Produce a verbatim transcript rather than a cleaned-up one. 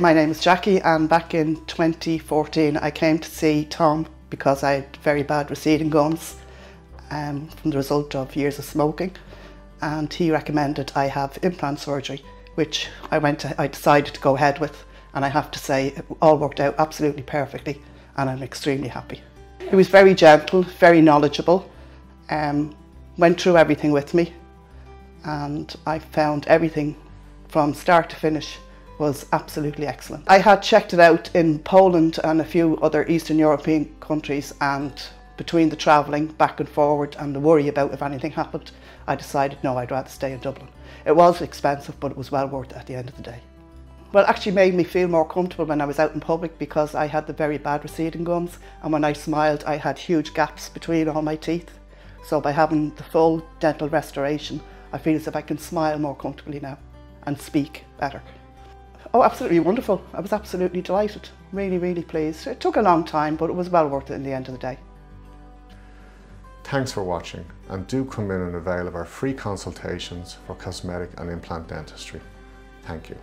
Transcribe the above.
My name is Jackie, and back in twenty fourteen I came to see Tom because I had very bad receding gums um, from the result of years of smoking, and he recommended I have implant surgery, which I went to, I decided to go ahead with, and I have to say it all worked out absolutely perfectly and I'm extremely happy. He was very gentle, very knowledgeable, um, went through everything with me, and I found everything from start to finish was absolutely excellent. I had checked it out in Poland and a few other Eastern European countries, and between the travelling back and forward and the worry about if anything happened, I decided no, I'd rather stay in Dublin. It was expensive, but it was well worth it at the end of the day. Well, it actually made me feel more comfortable when I was out in public, because I had the very bad receding gums, and when I smiled I had huge gaps between all my teeth. So by having the full dental restoration, I feel as if I can smile more comfortably now and speak better. Oh, absolutely wonderful. I was absolutely delighted. Really, really pleased. It took a long time, but it was well worth it in the end of the day. Thanks for watching, and do come in and avail of our free consultations for cosmetic and implant dentistry. Thank you.